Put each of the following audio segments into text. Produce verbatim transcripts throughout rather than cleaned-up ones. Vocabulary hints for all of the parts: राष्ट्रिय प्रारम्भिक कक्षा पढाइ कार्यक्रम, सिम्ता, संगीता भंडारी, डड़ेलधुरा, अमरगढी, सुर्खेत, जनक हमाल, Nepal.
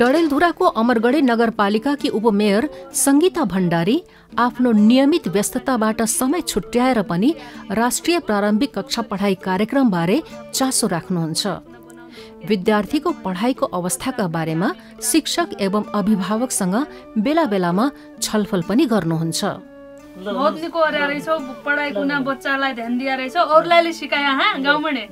डड़ेलधुराको अमरगढी नगरपालिकाकी उपमेयर संगीता भंडारी आफ्नो नियमित व्यस्तताबाट समय छुट्याएर पनि राष्ट्रिय प्रारम्भिक कक्षा पढाइ कार्यक्रम बारे चासो राख्नुहुन्छ। विद्यार्थीको पढाइको अवस्थाका बारेमा शिक्षक एवं अभिभावकसँग बेला बेलामा छलफल पनि गर्नुहुन्छ। बहुत पढ़ाई कुना बच्चा ध्यान दिया और सिकाया हाँ गाँव में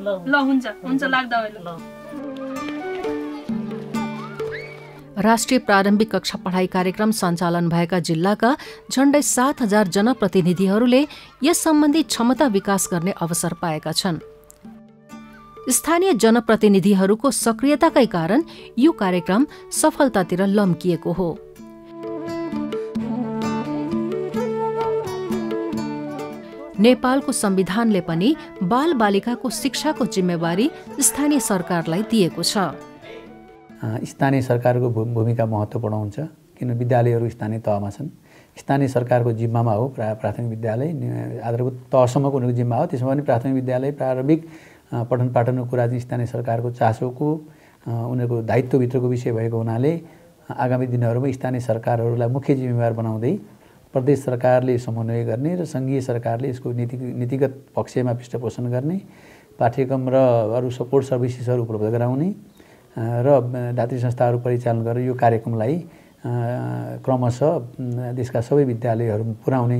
राष्ट्रिय प्रारम्भिक कक्षा पढाइ कार्यक्रम सञ्चालन भएका जिल्लाका झण्डै सात हजार जनप्रतिनिधिहरूले यस सम्बन्धी क्षमता विकास गर्ने अवसर पाएका छन्। स्थानीय जनप्रतिनिधिहरूको सक्रियताकै कारण यो कार्यक्रम सफलतातिर लम्किएको हो। नेपालको संविधानले पनि बाल बालिकाको शिक्षाको जिम्मेवारी स्थानीय सरकारलाई दिएको छ। स्थानीय सरकारको भूमिका महत्त्वपूर्ण हुन्छ किन विद्यालयहरू स्थानीय तहमा छन्। स्थानीय सरकारको जिम्मामा हो प्राथमिक विद्यालय, आधारभूत तहसम्मको उनीहरूको जिम्मा हो। त्यसमा पनि प्राथमिक विद्यालय प्रारम्भिक पठन पाठनको कुरा चाहिँ स्थानीय सरकारको चासोको उनीहरूको दायित्वभित्रको विषय भएको हुनाले आगामी दिनहरूमा स्थानीय सरकारहरूलाई मुख्य जिम्मेवार बनाउँदै प्रदेश सरकारले समन्वय गर्ने र सङ्घीय सरकारले यसको नीति नीतिगत पक्षमा पृष्ठपोषण गर्ने, पाठ्यक्रम र अरू सपोर्ट सर्भिसेसहरू उपलब्ध गराउने र दात्री संस्थाहरू परिचालन गरेर यो कार्यक्रमलाई क्रमशः देशका सबै विद्यालयहरूमा पुर्याउने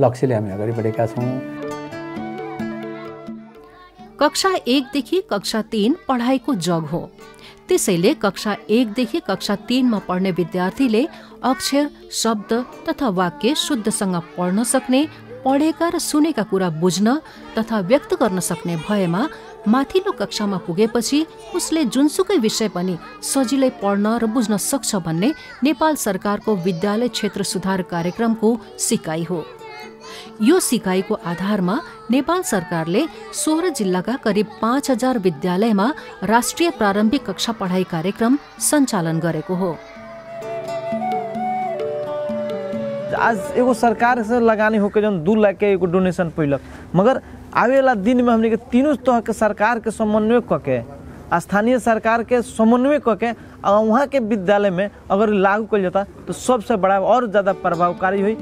लक्ष्यले हामी अगाडि बढेका छौँ। कक्षा एक देखि कक्षा तीन पढाइको जग हो, त्यसैले कक्षा एक देखि कक्षा तीन में पढ़ने विद्यार्थीले अक्षर, शब्द तथा वाक्य शुद्धसँग पढ़न सकने, पढ़ेका र सुनेका कुरा बुझ्न तथा व्यक्त गर्न सक्ने भएमा माथिल्लो कक्षामा पुगेपछि उसले जुनसुकै विषय पनि सजिलै पढ्न र बुझ्न सक्छ भन्ने नेपाल सरकारको विद्यालय क्षेत्र सुधार कार्यक्रमको सिकाइ हो। यो सिकाइको आधारमा नेपाल सरकारले सोह्र जिल्लाका करिब पाँच हजार विद्यालयमा राष्ट्रिय प्रारम्भिक कक्षा पढाइ कार्यक्रम सञ्चालन गरेको हो। आज एगो सरकार से लगानी होके जन दू लाख के एगो डोनेशन पैलक, मगर आवेला दिन में हमने के तीनों तरह के सरकार के समन्वय करके स्थानीय सरकार के समन्वय करके और वहाँ के विद्यालय में अगर लागू कर जाता तो सबसे बड़ा और ज्यादा प्रभावकारी हुई।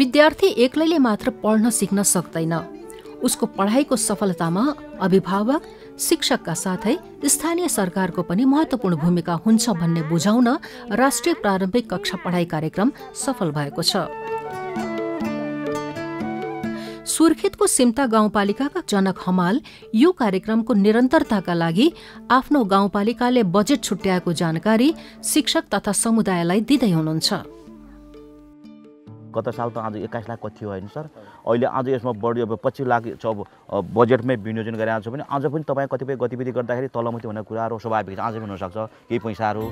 विद्यार्थी एक्लैले मात्र पढ्न सिक्न सक्दैन, उसको पढाइको सफलतामा अभिभावक, शिक्षकका साथै स्थानीय सरकारको पनि महत्त्वपूर्ण भूमिका हुन्छ भन्ने बुझाउन राष्ट्रिय प्रारम्भिक कक्षा पढाइ कार्यक्रम सफल भएको छ। सुर्खेतको सिम्ता गाउँपालिकाका जनक हमाल यो कार्यक्रमको निरन्तरताका लागि आफ्नो गाउँपालिकाले बजेट छुट्याएको जानकारी शिक्षक तथा समुदायलाई दिँदै हुनुहुन्छ। गत साल तो आज एक्काईस लाख कति हो सर, अहिले आज इसमें बढी अब पच्चीस लाख बजेटमें विनियोजन गरेर आज पनि आज पनि तपाई कतिपय गतिविधि गर्दाखेरि तलमुती हुने कुराहरु स्वाभाविक आज पनि हुन सक्छ। केही पैसाहरु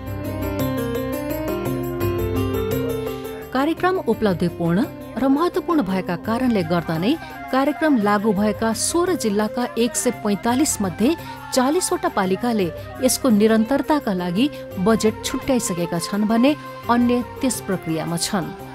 कार्यक्रम उपलब्धिपूर्ण र महत्त्वपूर्ण भएका कारणले गर्दा नै कार्यक्रम लागू भएका सोह्र जिल्लाका एक सय पैंतालीस मध्ये चालीस वटा पालिकाले यसको निरन्तरताका लागि बजेट छुट्याइसकेका छन् भने अन्य त्यस प्रक्रियामा छन्।